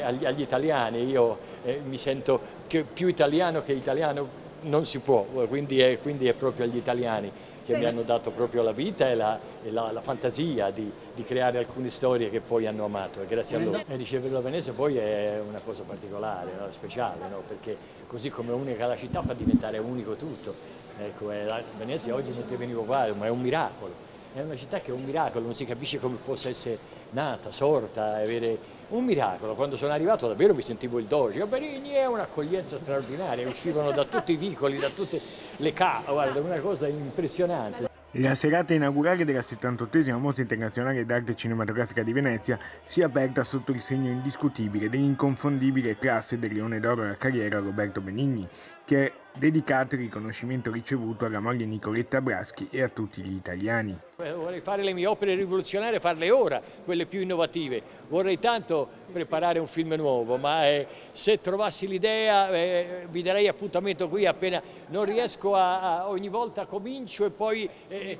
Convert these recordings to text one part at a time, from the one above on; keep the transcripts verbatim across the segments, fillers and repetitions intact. Agli, agli italiani, io eh, mi sento che più italiano che italiano non si può, quindi è, quindi è proprio agli italiani che sì. Mi hanno dato proprio la vita e la, e la, la fantasia di, di creare alcune storie che poi hanno amato, e grazie a loro. E riceverlo a Venezia poi è una cosa particolare, no? Speciale, no? Perché così come è unica la città fa diventare unico tutto. Ecco, è la, Venezia oggi non venivo qua, ma è un miracolo. È una città che è un miracolo, non si capisce come possa essere nata, sorta, avere un miracolo. Quando sono arrivato davvero mi sentivo il doge, Benigni è un'accoglienza straordinaria, uscivano da tutti i vicoli, da tutte le case, guarda, una cosa impressionante. La serata inaugurale della settantottesima Mostra Internazionale d'Arte Cinematografica di Venezia si è aperta sotto il segno indiscutibile dell'inconfondibile classe del Leone d'oro alla carriera Roberto Benigni, che è dedicato il riconoscimento ricevuto alla moglie Nicoletta Braschi e a tutti gli italiani. Vorrei fare le mie opere rivoluzionarie, farle ora, quelle più innovative. Vorrei tanto preparare un film nuovo, ma eh, se trovassi l'idea eh, vi darei appuntamento qui appena non riesco a, a ogni volta comincio e poi... Eh,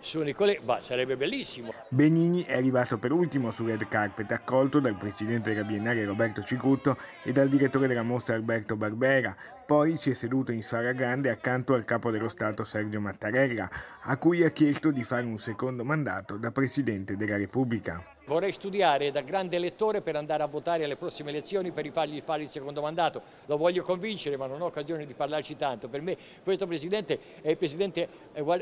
su Nicoletta, bah, sarebbe bellissimo. Benigni è arrivato per ultimo sul red carpet, accolto dal presidente della Biennale Roberto Cicutto e dal direttore della mostra Alberto Barbera. Poi si è seduto in sala grande accanto al capo dello Stato Sergio Mattarella, a cui ha chiesto di fare un secondo mandato da presidente della Repubblica. Vorrei studiare da grande elettore per andare a votare alle prossime elezioni per fargli fare il secondo mandato. Lo voglio convincere, ma non ho occasione di parlarci tanto. Per me questo Presidente è il Presidente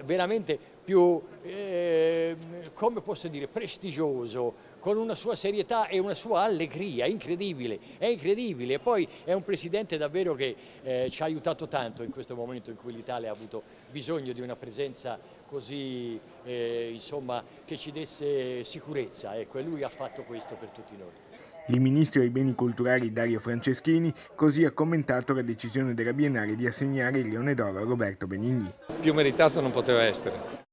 veramente più, eh, come posso dire, prestigioso, con una sua serietà e una sua allegria incredibile, è incredibile. E poi è un Presidente davvero che eh, ci ha aiutato tanto in questo momento in cui l'Italia ha avuto bisogno di una presenza così, eh, insomma, che ci desse sicurezza. Ecco, e lui ha fatto questo per tutti noi. Il ministro dei beni culturali Dario Franceschini così ha commentato la decisione della Biennale di assegnare il Leone d'oro a Roberto Benigni. Più meritato non poteva essere.